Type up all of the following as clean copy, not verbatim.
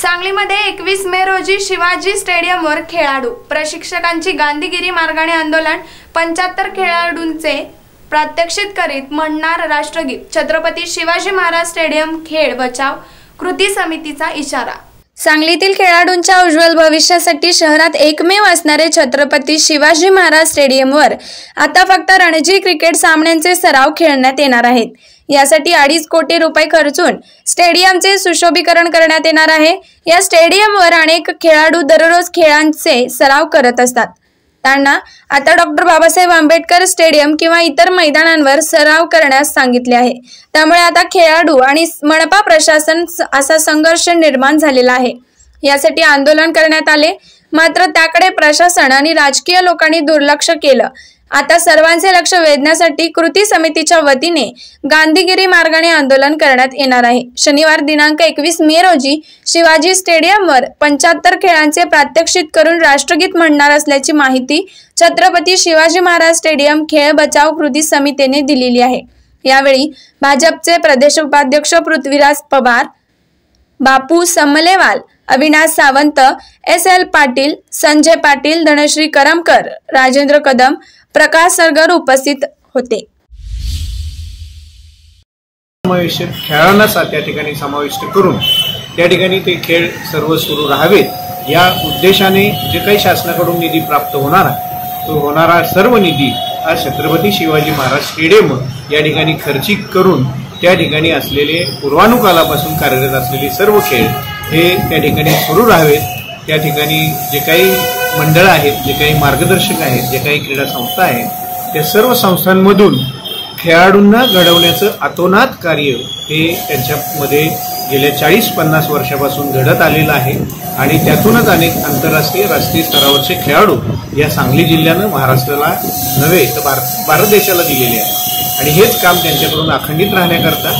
सांगलीमध्ये 21 मे रोजी शिवाजी स्टेडियमवर खेळाडू प्रशिक्षकांची गांधीगिरी मार्गाने आंदोलन, 75 खेळाडूंचे प्रात्यक्षिक करीत म्हणणार राष्ट्रगीत, छत्रपती शिवाजी महाराज स्टेडियम खेळ बचाव कृती समितीचा इशारा। सांगलीतील खेळाडूंच्या उज्ज्वल भविष्यासाठी शहरात एकमेव असणारे छत्रपती शिवाजी महाराज स्टेडियमवर आता फक्त रणजी क्रिकेट सामन्यांचे सराव खेळण्यात येणार आहेत। यासाठी 2.5 कोटी रुपये खर्चून स्टेडियमचे सुशोभीकरण करण्यात येणार आहे। या स्टेडियमवर अनेक खेळाडू दररोज खेळांचे सराव करत असतात, त्यांना आता डॉक्टर बाबासाहेब आंबेडकर स्टेडियम किंवा इतर मैदानांवर सराव करण्यास सांगितले आहे। त्यामुळे आता खेळाडू आणि मनपा प्रशासन असा संघर्ष निर्माण झालेला आहे। यासाठी आंदोलन करण्यात आले, मात्र त्याकडे प्रशासन आणि राजकीय लोकांनी दुर्लक्ष केलं। आता सर्वांचे लक्ष वेधण्यासाठी कृती समितीच्या वतीने गांधीगिरी मार्गाने आंदोलन करण्यात येणार आहे। शनिवार दिनांक 21 मे रोजी शिवाजी स्टेडियमवर 75 खेळांचे प्रात्यक्षिक करून राष्ट्रगीत म्हणणार असल्याची माहिती छत्रपती शिवाजी महाराज स्टेडियम खेळ बचाव कृती समितीने दिलेली आहे। यावेळी भाजपचे प्रदेश उपाध्यक्ष पृथ्वीराज पवार, बापू समलेवाल, अविनाश सावंत, SL पाटील, संजय पाटील, धनश्री करमकर, राजेंद्र कदम, प्रकाश सरगर उपस्थित होते। खेळांना त्या ठिकाणी समाविष्ट करून त्या ठिकाणी ते खेळ सर्व सुरू राहावेत या उद्देशाने जे काही शासनाकडून निधी प्राप्त होणार आहे तो होणारा सर्व निधी हा छत्रपती शिवाजी महाराज स्टेडियम या ठिकाणी खर्चिक करून त्या ठिकाणी असलेले पूर्वानुकालापासून कार्यरत असलेले सर्व खेळ हे त्या ठिकाणी सुरू राहावेत। त्या ठिकाणी जे काही मंडळ आहेत, जे काही मार्गदर्शक आहेत, जे काही क्रीडा संस्था आहेत, त्या सर्व संस्थांमधून खेळाडूंना घडवण्याचं अतोनात कार्य हे त्यांच्यामध्ये गेल्या 40-50 वर्षापासून घडत आलेलं आहे आणि त्यातूनच अनेक आंतरराष्ट्रीय राष्ट्रीय स्तरावरचे खेळाडू या सांगली जिल्ह्यानं महाराष्ट्राला नव्हे तर भारत देशाला दिलेले आहे आणि हेच काम त्यांच्याकडून अखंडित राहण्याकरता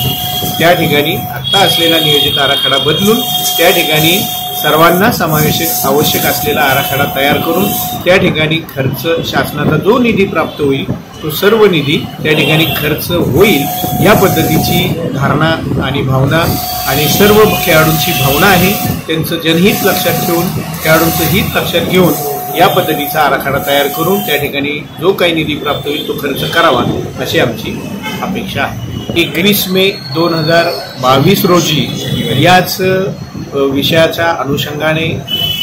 त्या ठिकाणी आत्ता असलेला नियोजित आराखडा बदलून त्या ठिकाणी सर्वांना समावेशक आवश्यक असलेला आराखडा तयार करून त्या ठिकाणी खर्च शासनाचा जो निधी प्राप्त होईल तो सर्व निधी त्या ठिकाणी खर्च होईल या पद्धतीची धारणा आणि भावना आणि सर्व खेळाडूंची भावना आहे। त्यांचं जनहित लक्षात घेऊन, खेळाडूंचं हित लक्षात घेऊन या पद्धतीचा आराखडा तयार करून त्या ठिकाणी जो काही निधी प्राप्त होईल तो खर्च करावा अशी आमची अपेक्षा आहे। 21 मे 2022 रोजी याच विषयाच्या अनुषंगाने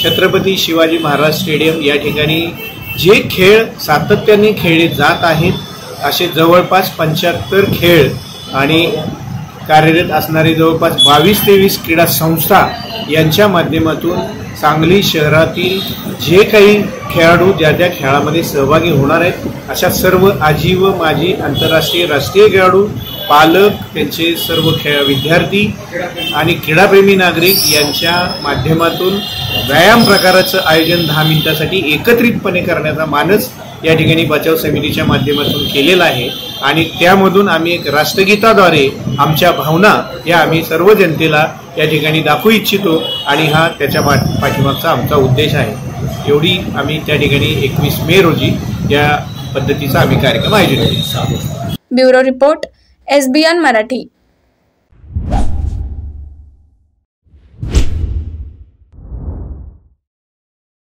छत्रपती शिवाजी महाराज स्टेडियम या ठिकाणी जे खेळ सातत्याने खेळले जात आहेत असे जवळपास 75 खेळ आणि कार्यरत असणारे जवळपास 22-23 क्रीडा संस्था यांच्या माध्यमातून सांगली शहरातील जे काही खेळाडू ज्या खेळामध्ये सहभागी होणार आहेत अशा सर्व आजी व माजी आंतरराष्ट्रीय राष्ट्रीय खेळाडू, पालक, त्यांचे सर्व विद्यार्थी आणि क्रीडाप्रेमी नागरिक यांच्या माध्यमातून व्यायाम प्रकाराचं आयोजन 10 मिनिटांसाठी एकत्रितपणे करण्याचा मानस या ठिकाणी बचाव समितीच्या माध्यमातून केलेला आहे आणि त्यामधून आम्ही एक राष्ट्रगीताद्वारे आमच्या भावना या आम्ही सर्व जनतेला या ठिकाणी दाखवू इच्छितो आणि हा त्याच्या पाठीमागचा आमचा उद्देश आहे। एवढी आम्ही त्या ठिकाणी 21 मे रोजी या पद्धतीचा आम्ही कार्यक्रम आयोजित केला। Bureau report SBN Marathi.